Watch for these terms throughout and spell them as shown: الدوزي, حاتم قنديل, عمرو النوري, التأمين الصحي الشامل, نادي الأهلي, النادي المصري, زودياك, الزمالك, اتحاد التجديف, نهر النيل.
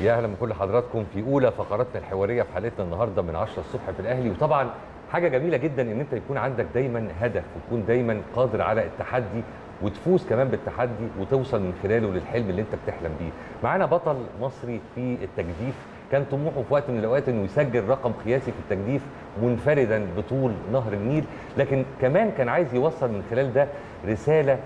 يا اهلا بكل حضراتكم في اولى فقراتنا الحواريه في حلقتنا النهارده من 10 الصبح في الاهلي. وطبعا حاجه جميله جدا ان انت يكون عندك دايما هدف وتكون دايما قادر على التحدي وتفوز كمان بالتحدي وتوصل من خلاله للحلم اللي انت بتحلم بيه. معانا بطل مصري في التجديف كان طموحه في وقت من الاوقات انه يسجل رقم قياسي في التجديف منفردا بطول نهر النيل، لكن كمان كان عايز يوصل من خلال ده رساله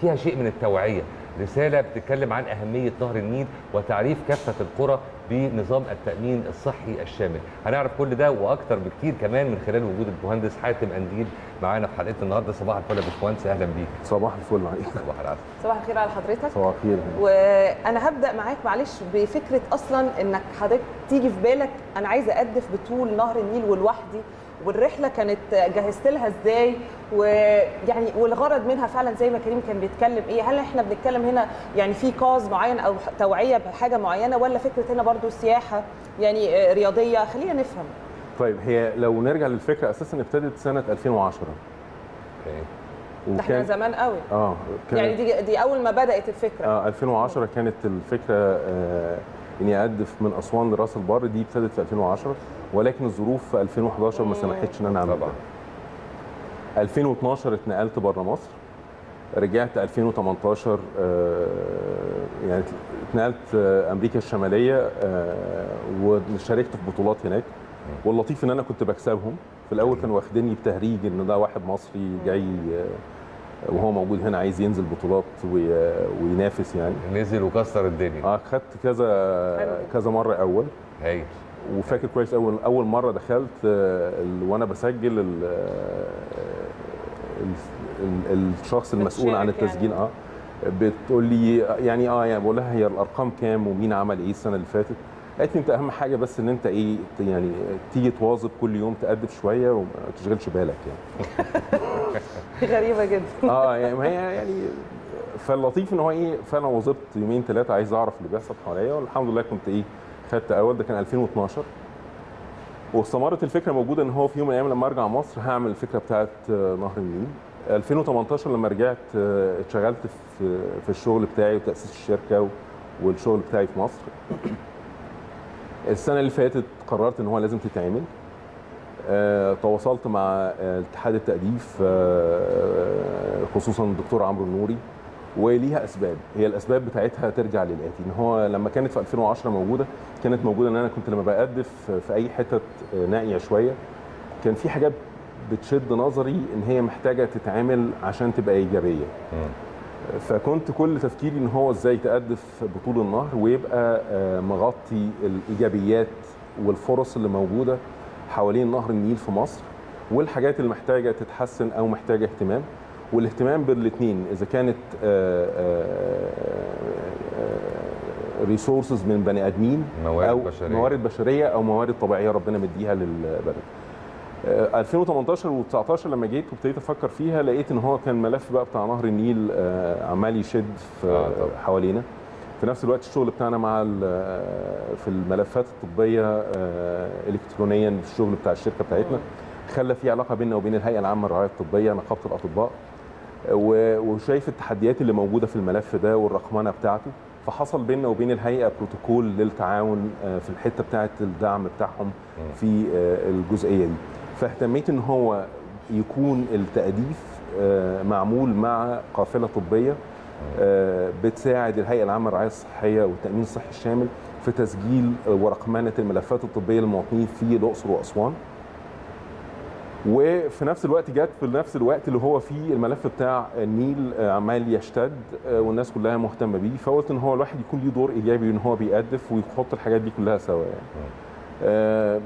فيها شيء من التوعيه، رسالة بتتكلم عن أهمية نهر النيل وتعريف كافة القرى بنظام التأمين الصحي الشامل. هنعرف كل ده وأكتر بكتير كمان من خلال وجود المهندس حاتم قنديل معانا في حلقتنا النهارده. صباح الفل يا باشمهندس، أهلا بيك. صباح الفل عليك. صباح العسل. صباح الخير على حضرتك. صباح الخير. وأنا هبدأ معاك معلش بفكرة أصلا إنك حضرتك تيجي في بالك أنا عايزة أقدف بطول نهر النيل ولوحدي، والرحله كانت جهزت لها ازاي، ويعني والغرض منها فعلا زي ما كريم كان بيتكلم ايه؟ هل احنا بنتكلم هنا يعني في كاز معين او توعيه بحاجه معينه، ولا فكره هنا برضو سياحه يعني رياضيه؟ خلينا نفهم. طيب هي لو نرجع للفكره اساسا ابتدت سنه 2010. ده احنا زمان قوي. يعني دي اول ما بدات الفكره. 2010 كانت الفكره اني اقدف من اسوان لراس البر، دي ابتدت في 2010، ولكن الظروف في 2011 ما سمحتش ان انا اعمل ده. 2012 اتنقلت بره مصر، رجعت 2018 يعني اتنقلت امريكا الشماليه وشاركت في بطولات هناك، واللطيف ان انا كنت بكسبهم. في الاول كانوا واخديني بتهريج ان ده واحد مصري جاي وهو موجود هنا عايز ينزل بطولات وينافس، يعني نزل وكسر الدنيا. خدت كذا كذا مره اول. هايل. وفاكر كويس اول مره دخلت وانا بسجل الشخص المسؤول عن التسجيل بتقول لي يعني يعني بقول لها هي الارقام كام ومين عمل ايه السنه اللي فاتت؟ قالت لي انت اهم حاجه بس ان انت ايه يعني تيجي تواظب كل يوم تقدم شويه وما تشغلش بالك يعني. غريبه جدا. يعني ما هي يعني فاللطيف ان هو ايه فانا واظبت يومين ثلاثه عايز اعرف اللي بيحصل حواليا، والحمد لله كنت ايه خدت اول. ده كان 2012 واستمرت الفكره موجوده ان هو في يوم من الايام لما ارجع مصر هعمل الفكره بتاعه نهر النيل. 2018 لما رجعت اتشغلت في الشغل بتاعي وتاسيس الشركه والشغل بتاعي في مصر. السنه اللي فاتت قررت ان هو لازم تتعمل. تواصلت مع اتحاد التجديف خصوصا الدكتور عمرو النوري، وليها اسباب. هي الاسباب بتاعتها ترجع للاتي، ان هو لما كانت في 2010 موجوده كانت موجوده ان انا كنت لما بقدف في اي حته نائيه شويه كان في حاجات بتشد نظري ان هي محتاجه تتعمل عشان تبقى ايجابيه. فكنت كل تفكيري ان هو ازاي تقدف بطول النهر ويبقى مغطي الايجابيات والفرص اللي موجوده حوالين نهر النيل في مصر، والحاجات اللي محتاجه تتحسن او محتاجه اهتمام، والاهتمام بالاثنين اذا كانت ريسورسز من بني ادمين او موارد بشريه او موارد طبيعيه ربنا مديها للبلد. 2018 و19 لما جيت وابتديت افكر فيها لقيت ان هو كان ملف بقى بتاع نهر النيل عمال يشد في حوالينا. في نفس الوقت الشغل بتاعنا مع في الملفات الطبيه الكترونيا، الشغل بتاع الشركه بتاعتنا خلى في علاقه بيننا وبين الهيئه العامه للرعايه الطبيه، نقابه الاطباء، وشايف التحديات اللي موجوده في الملف ده والرقمنه بتاعته. فحصل بيننا وبين الهيئه بروتوكول للتعاون في الحته بتاعه الدعم بتاعهم في الجزئيه دي. فاهتميت ان هو يكون التأديف معمول مع قافله طبيه بتساعد الهيئه العامه للرعايه الصحيه والتامين الصحي الشامل في تسجيل ورقمنه الملفات الطبيه للمواطنين في الاقصر واسوان. وفي نفس الوقت جت في نفس الوقت اللي هو فيه الملف بتاع النيل عمال يشتد والناس كلها مهتمه بيه، فقلت ان هو الواحد يكون له دور ايجابي ان هو بيقدف ويحط الحاجات دي كلها سوا يعني.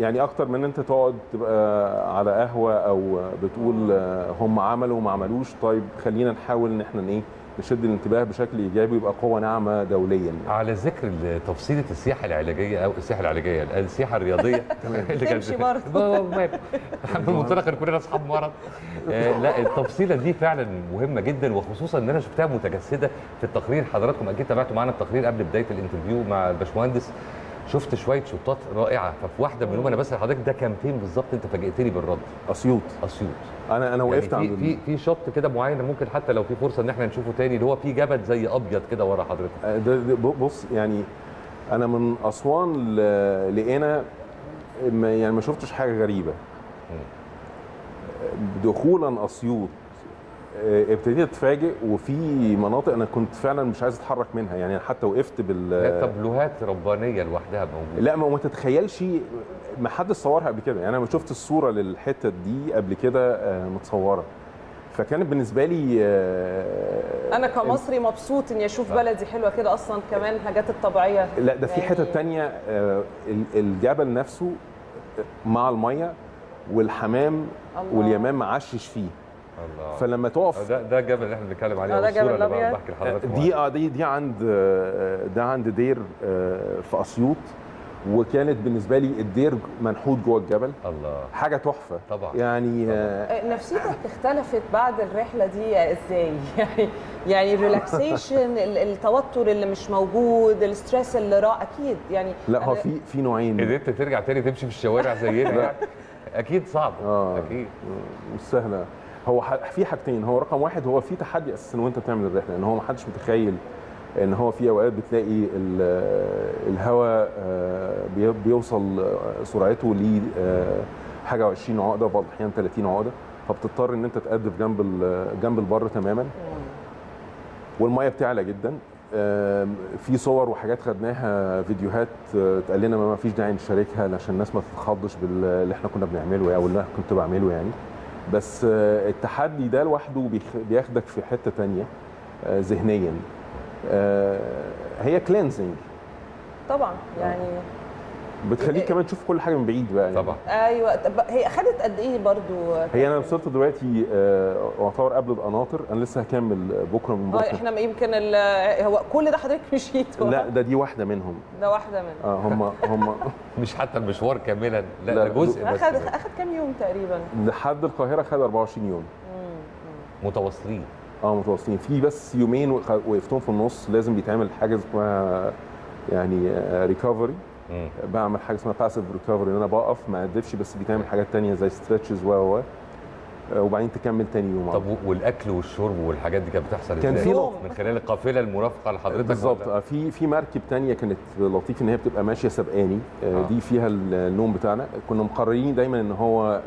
يعني اكتر من انت تقعد تبقى على قهوه او بتقول هم عملوا وما عملوش، طيب خلينا نحاول ان احنا ايه نشد الانتباه بشكل ايجابي ويبقى قوه ناعمه دوليا. على ذكر تفصيله السياحه العلاجيه او السياحه العلاجيه السياحه الرياضيه اللي كانت من منطلق ان كلنا اصحاب مرض، لا التفصيله دي فعلا مهمه جدا، وخصوصا ان انا شفتها متجسده في التقرير. حضراتكم اكيد تابعتوا معانا التقرير قبل بدايه الانترفيو مع الباشمهندس، شفت شويه شوطات رائعه، ففي واحده منهم انا بسال حضرتك ده كان فين بالظبط؟ انت فاجئتني بالرد. اسيوط انا وقفت عند في شوط كده معين، ممكن حتى لو في فرصه ان احنا نشوفه تاني، اللي هو في جبل زي ابيض كده ورا حضرتك ده. بص يعني انا من اسوان لقينا يعني ما شفتش حاجه غريبه. دخولا اسيوط ابتديت اتفاجئ، وفي مناطق انا كنت فعلا مش عايز اتحرك منها، يعني حتى وقفت تابلوهات ربانيه لوحدها موجوده. لا ما تتخيلش، ما حدش صورها قبل كده، يعني انا ما شفت الصوره للحته دي قبل كده متصوره، فكانت بالنسبه لي انا كمصري مبسوط اني اشوف بلدي حلوه كده اصلا، كمان الحاجات الطبيعيه. لا ده في يعني حته ثانيه، الجبل نفسه مع الميه والحمام واليمام عشش فيه الله. فلما تقف ده الجبل اللي احنا بنتكلم عليه، ده الصوره اللي بقى بحكي لحضرتك دي عند ده عند دير في اسيوط، وكانت بالنسبه لي الدير منحوت جوه الجبل، الله حاجه تحفه طبعا يعني طبعًا. نفسيتك اختلفت بعد الرحله دي ازاي؟ يعني الريلاكسيشن، التوتر اللي مش موجود، الستريس اللي اكيد يعني. لا هو في نوعين. قدرت ترجع تاني تمشي في الشوارع زينا؟ اكيد صعب اكيد مش سهله. هو في حاجتين، هو رقم واحد هو في تحدي اساسا وانت بتعمل الرحله، لان هو ما حدش متخيل ان هو في اوقات بتلاقي الهواء بيوصل سرعته ل حاجه 20 عقده، بعض الاحيان 30 عقده، فبتضطر ان انت تقدف جنب البر تماما، والميه بتعلى جدا. في صور وحاجات خدناها، فيديوهات اتقال لنا ما فيش داعي نشاركها عشان الناس ما تتخضش باللي احنا كنا بنعمله او اللي انا كنت بعمله يعني. بس التحدي ده لوحده بياخدك في حته ثانيه ذهنيا، هي كلينزنج طبعا يعني، بتخليك كمان تشوف كل حاجه من بعيد بقى يعني. طبعا ايوه. هي اخذت قد ايه برضو؟ هي انا وصلت دلوقتي اعتبر قبل القناطر، انا لسه هكمل بكره من بكره. احنا يمكن هو كل ده حضرتك مشيته؟ لا ده دي واحده منهم، ده واحده منهم هم مش حتى المشوار كاملا، لا ده جزء بس. اخذ كام يوم تقريبا لحد القاهره؟ خد 24 يوم متواصلين. متواصلين، في بس يومين وقفتهم في النص، لازم بيتعمل حاجه اسمها يعني ريكفري، بعمل حاجه اسمها باسيف ريكفري، ان انا بقف ما اقدفش، بس بيتعمل حاجات ثانيه زي ستريتشز وبعدين تكمل ثاني يوم. طب والاكل والشرب والحاجات دي كانت بتحصل ازاي؟ كان في من خلال القافله المرافقه لحضرتك بالظبط. في مركب ثانيه كانت لطيف ان هي بتبقى ماشيه سبقاني، دي فيها النوم بتاعنا. كنا مقررين دايما ان هو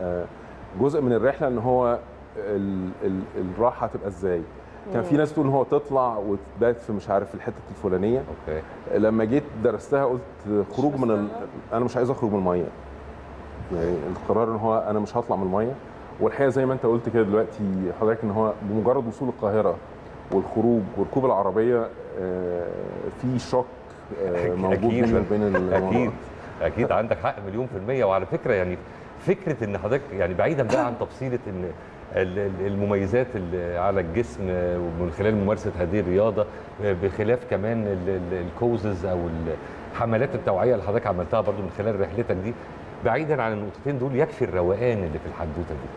جزء من الرحله ان هو الراحه هتبقى ازاي. كان في ناس تقول ان هو تطلع وتبات في مش عارف الحته الفلانيه. اوكي. لما جيت درستها قلت خروج من انا مش عايز اخرج من الميه، يعني القرار ان هو انا مش هطلع من الميه. والحقيقه زي ما انت قلت كده دلوقتي حضرتك، ان هو بمجرد وصول القاهره والخروج وركوب العربيه في شوك موجود بين اكيد عندك حق مليون في الميه. وعلى فكره يعني فكره ان حضرتك يعني بعيدا بقى عن تفصيله ان المميزات اللي على الجسم ومن خلال ممارسه هذه الرياضه، بخلاف كمان الكوزز او الحملات التوعيه اللي حضرتك عملتها برضو من خلال رحلتك دي، بعيدا عن النقطتين دول يكفي الروقان اللي في الحدوته دي.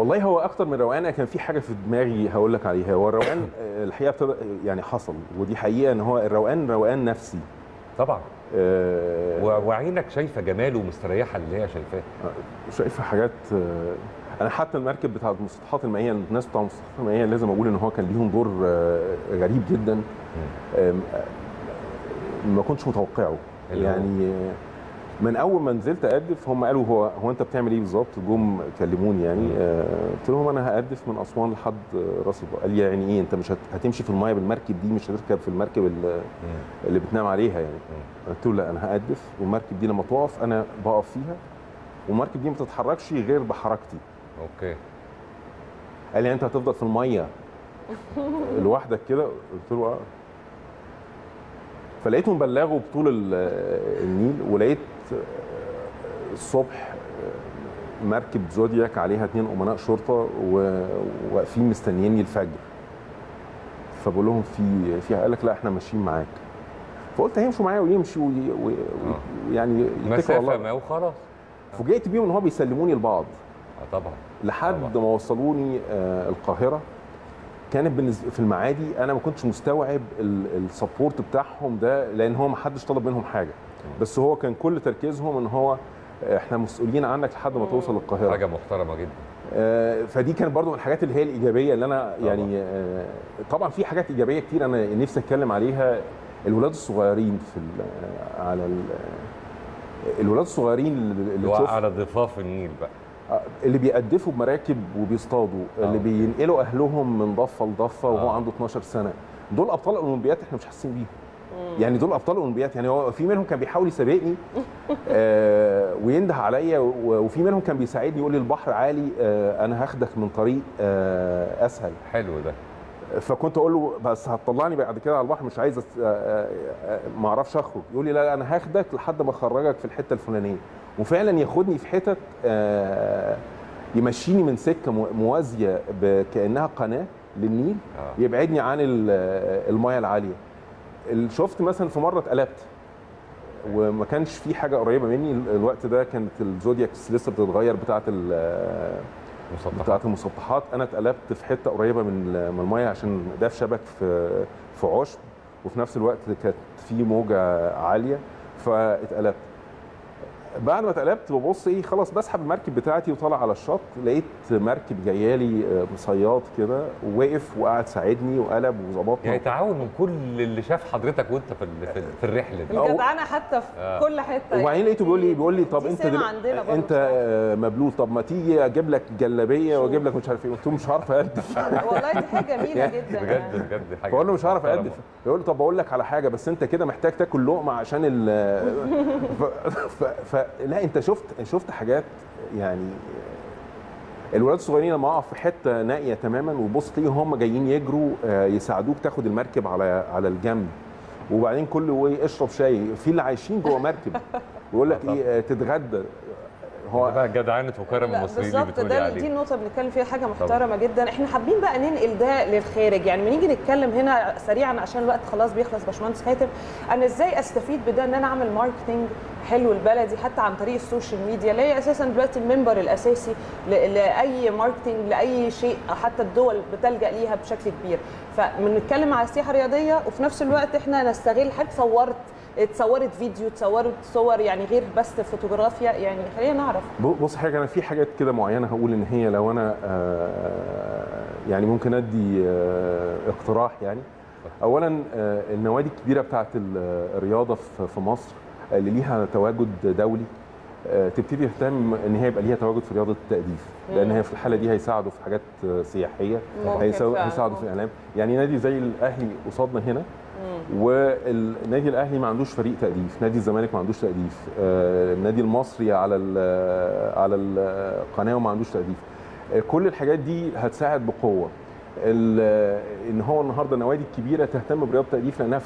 والله هو اكتر من روقان، كان في حاجه في دماغي هقول لك عليها. هو الروقان الحقيقه ابتدى يعني حصل، ودي حقيقه ان هو الروقان روقان نفسي طبعا. وعينك شايفه جماله ومستريحه اللي هي شايفاه، شايفه حاجات. انا حتى المركب بتاع المسطحات المائيه، الناس بتاع المسطحات المائيه لازم اقول ان هو كان ليهم دور غريب جدا ما كنتش متوقعه يعني. من اول ما نزلت اقدف هم قالوا هو انت بتعمل ايه بالظبط؟ جم كلموني يعني، قلت لهم انا هقدف من اسوان لحد راس البر. قال لي يعني ايه انت مش هتمشي في المايه بالمركب دي؟ مش هتركب في المركب اللي بتنام عليها يعني. قلت له لا انا هقدف، والمركب دي لما تقف انا بقف فيها، والمركب دي ما تتحركش غير بحركتي. اوكي. قال لي انت هتفضل في الميه لوحدك كده؟ قلت له اه. فلقيتهم بلغوا بطول النيل، ولقيت الصبح مركب زودياك عليها 2 امناء شرطه وواقفين مستنييني الفجر. فبقول لهم فيها؟ قال لك لا احنا ماشيين معاك. فقلت هيمشوا معايا ويمشوا ويعني يتكلوا على الله وخلاص. فوجئت بيهم ان هو بيسلموني البعض طبعا لحد ما وصلوني القاهره. كانت بالنسبه في المعادي انا ما كنتش مستوعب السبورت بتاعهم ده، لان هو ما حدش طلب منهم حاجه، بس هو كان كل تركيزهم ان هو احنا مسؤولين عنك لحد ما توصل للقاهره. حاجه محترمه جدا. فدي كانت برضو من الحاجات اللي هي الايجابيه اللي انا يعني طبعا في حاجات ايجابيه كتير انا نفسي اتكلم عليها. الولاد الصغيرين في على الولاد الصغيرين اللي على ضفاف النيل بقى، اللي بيقدفوا بمراكب وبيصطادوا، اللي بينقلوا اهلهم من ضفه لضفه وهو عنده 12 سنه، دول ابطال اولمبيات احنا مش حاسين بيهم. يعني دول ابطال اولمبيات، يعني هو في منهم كان بيحاول يسابقني وينده عليا، وفي منهم كان بيساعدني يقول لي البحر عالي انا هاخدك من طريق اسهل. حلو ده. فكنت اقول له بس هتطلعني بعد كده على البحر، مش عايز ما اعرفش اخرج. يقول لي لا لا انا هاخدك لحد ما اخرجك في الحته الفلانيه، وفعلا ياخدني في حتت يمشيني من سكه موازيه كانها قناه للنيل، يبعدني عن المايه العاليه. شفت مثلا في مره اتقلبت وما كانش في حاجه قريبه مني، الوقت ده كانت الزودياكس لسه بتتغير بتاعه المسطحات. انا اتقلبت في حته قريبه من المايه عشان ده في شبك في عشب، وفي نفس الوقت كانت في موجه عاليه فاتقلبت. بعد ما اتقلبت ببص خلاص بسحب المركب بتاعتي وطالع على الشط، لقيت مركب جايالي صياد كده واقف وقعد ساعدني وقلب وظبطنا. يعني تعاون من كل اللي شاف حضرتك وانت في الرحله دي، الجدعانه حتى في كل حته. وبعدين لقيته بيقول لي طب انت مبلول، طب ما تيجي اجيب لك جلابيه واجيب لك مش عارف ايه. قلت له مش هعرف اقدف. والله دي حاجه جميله جدا بجد بجد حاجه. بقول له مش هعرف اقدف، يقول لي طب اقول لك على حاجه، بس انت كده محتاج تاكل لقمه عشان لا انت شفت حاجات. يعني الولاد الصغيرين لما اقف في حته نائيه تماما وبص ليهم هم جايين يجروا يساعدوك تاخد المركب على الجنب، وبعدين كله اشرب شاي. في اللي عايشين جوه مركب ويقول لك ايه تتغدى. هو بقى جدعانه وكرم المصريين اللي بتقولي عليه بالظبط. دي النقطه بنتكلم فيها، حاجه محترمه جدا. احنا حابين بقى ننقل ده للخارج، يعني بنيجي نتكلم هنا سريعا عشان الوقت خلاص بيخلص. باشمهندس حاتم، انا ازاي استفيد بده ان انا اعمل ماركتنج حلو لبلدي حتى عن طريق السوشيال ميديا اللي هي اساسا دلوقتي المنبر الاساسي لاي ماركتنج لاي شيء حتى الدول بتلجا ليها بشكل كبير؟ فبنتكلم على السياحه الرياضيه، وفي نفس الوقت احنا نستغل حاجه اتصورت فيديو، اتصورت صور، يعني غير بس فوتوغرافيا. يعني خلينا نعرف. بص حاجه، انا في حاجات كده معينه هقول ان هي لو انا يعني ممكن ادي اقتراح. يعني اولا النوادي الكبيره بتاعه الرياضه في مصر اللي ليها تواجد دولي تبتدي تهتم ان هي يبقى ليها تواجد في رياضه التجديف، لان هي في الحاله دي هيساعدوا في حاجات سياحيه، هيساعدوا في الاعلام. يعني نادي زي الاهلي قصادنا هنا، والنادي الاهلي ما عندوش فريق تأليف، نادي الزمالك ما عندوش تأليف، النادي المصري على القناه وما عندوش تأليف. كل الحاجات دي هتساعد بقوه ان هو النهارده النوادي الكبيره تهتم برياضه التأليف، لانها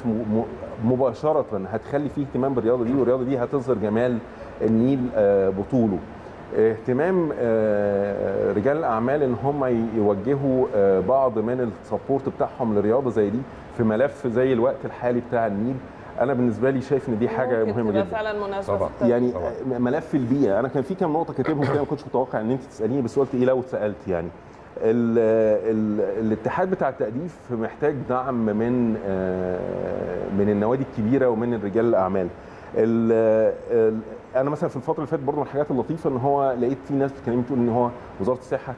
مباشره هتخلي فيه اهتمام بالرياضه دي، والرياضه دي هتظهر جمال النيل بطوله. اهتمام رجال الاعمال ان هم يوجهوا بعض من السبورت بتاعهم لرياضه زي دي في ملف زي الوقت الحالي بتاع النيل. انا بالنسبه لي شايف ان دي حاجه مهمه جدا فعلا مناسبه طبعا. يعني طبعا. ملف البيئه، انا كان في كام نقطه كاتبهم كده ما كنتش متوقع ان انت تساليني، بس قلت لو اتسالت. يعني الاتحاد بتاع التجديف محتاج دعم من النوادي الكبيره ومن رجال الاعمال. انا مثلا في الفتره اللي فاتت برضه من الحاجات اللطيفه ان هو لقيت في ناس بتكلمني بتقول ان هو وزاره الصحه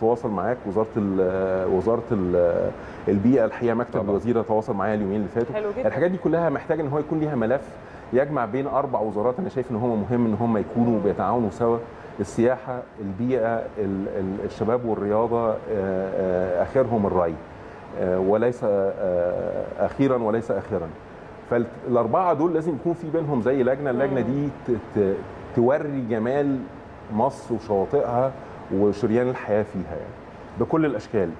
تواصل معاك، وزاره البيئه الحقيقه مكتب الوزير تواصل معايا اليومين اللي فاتوا. الحاجات دي كلها محتاجه ان هو يكون ليها ملف يجمع بين 4 وزارات. انا شايف ان هو مهم ان هم يكونوا بيتعاونوا سوا: السياحه، البيئه، الشباب، والرياضه اخرهم الري وليس اخيرا وليس اخرا. فالاربعه دول لازم يكون في بينهم زي لجنه، اللجنه دي توري جمال مصر وشواطئها وشريان الحياه فيها يعني بكل الاشكال.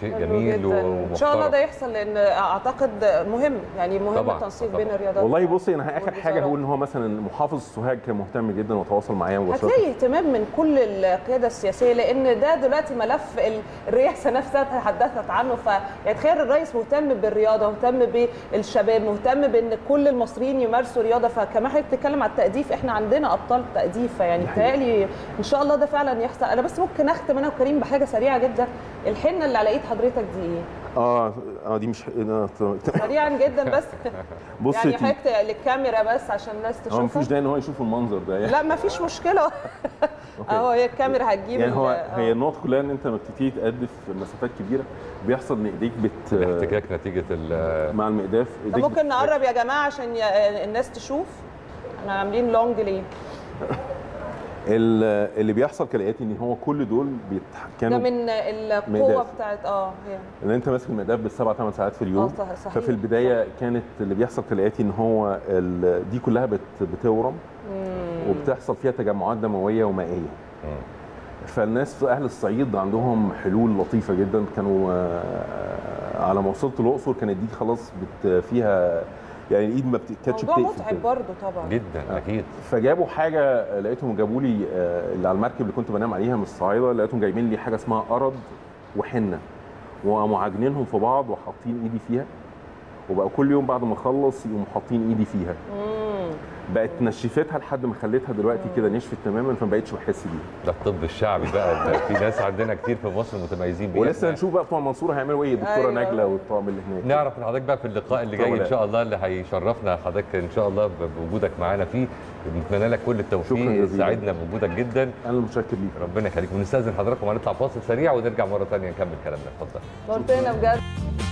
شيء جميل ومحترم ان شاء الله ده يحصل، لان اعتقد مهم، يعني مهم التنسيق بين الرياضات. والله بصي انا اخر حاجه هو ان هو مثلا محافظ السوهاج كان مهتم جدا وتواصل معايا مباشره. هتلاقي اهتمام من كل القياده السياسيه، لان ده دلوقتي ملف الرئاسه نفسها تحدثت عنه. فيتخيل الرئيس مهتم بالرياضه، مهتم بالشباب، مهتم بان كل المصريين يمارسوا رياضه. فكمان حضرتك بتتكلم على التجديف، احنا عندنا ابطال تجديف، فيعني بتهيألي ان شاء الله ده فعلا يحصل. انا بس ممكن اختم انا وكريم بحاجه سريعه جدا. الحنه اللي على حضرتك دي ايه؟ دي مش سريعا جدا بس بص يعني حاجه للكاميرا بس عشان الناس تشوفها. هو مفيش داعي ان هو يشوف المنظر ده يعني. لا مفيش مشكله. هي الكاميرا هتجيب يعني هي النقطه كلها ان انت لما بتبتدي تقدف مسافات كبيره بيحصل ان ايديك الاحتكاك نتيجه مع المقداف. ممكن نقرب يا جماعه عشان الناس تشوف احنا عاملين لونج ليه. اللي بيحصل كالاتي ان هو كل دول بيتحكموا ده من القوه بتاعت ان انت ماسك المقداف بالسبع 8 ساعات في اليوم. صحيح. ففي البدايه كانت اللي بيحصل كالاتي ان هو دي كلها بتورم وبتحصل فيها تجمعات دمويه ومائيه. فالناس في اهل الصعيد عندهم حلول لطيفه جدا. كانوا على ما وصلت الاقصر كانت دي خلاص فيها يعني الايد ما بتتكاتش بتقفل. الموضوع متعب برضه طبعا جدا اكيد. فجابوا حاجه لقيتهم جابوا لي اللي على المركب اللي كنت بنام عليها من الصعايده لقيتهم جايبين لي حاجه اسمها قرض وحنه وقاموا عاجنينهم في بعض وحاطين ايدي فيها وبقى كل يوم بعد ما اخلص يقوموا حاطين ايدي فيها. بقت نشفتها لحد ما خليتها دلوقتي كده نشفت تماما فما بقتش بحس بيها. ده الطب الشعبي بقى في ناس عندنا كتير في مصر متميزين بيه ولسه هنشوف بقى بتوع منصور هيعملوا ايه الدكتوره نجله والطاقم اللي هناك. نعرف من حضرتك بقى في اللقاء اللي جاي ان شاء الله اللي هيشرفنا حضرتك ان شاء الله بوجودك معانا فيه. بنتمنى لك كل التوفيق. سعدنا بوجودك جدا. انا متشكر ليك. ربنا يخليك. ونستاذن حضراتكم هنطلع فاصل سريع ونرجع مره ثانيه نكمل كلامنا. اتفضل.